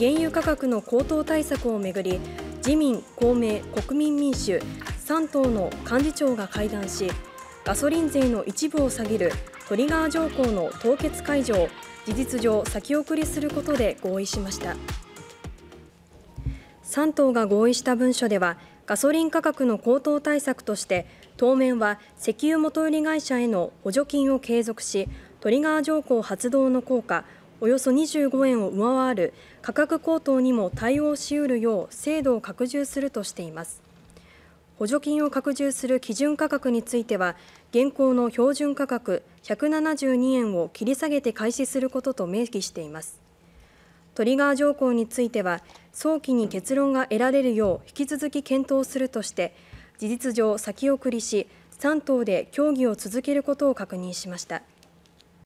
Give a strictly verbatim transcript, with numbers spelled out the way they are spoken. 原油価格の高騰対策をめぐり、自民、公明、国民民主さん党の幹事長が会談し、ガソリン税の一部を下げるトリガー条項の凍結解除を事実上先送りすることで合意しました。さん党が合意した文書では、ガソリン価格の高騰対策として、当面は石油元売り会社への補助金を継続し、トリガー条項発動の効果、およそにじゅうごえんを上回る価格高騰にも対応しうるよう制度を拡充するとしています。補助金を拡充する基準価格については、現行の標準価格ひゃくななじゅうにえんを切り下げて開始することと明記しています。トリガー条項については、早期に結論が得られるよう引き続き検討するとして、事実上先送りし、さん党で協議を続けることを確認しました。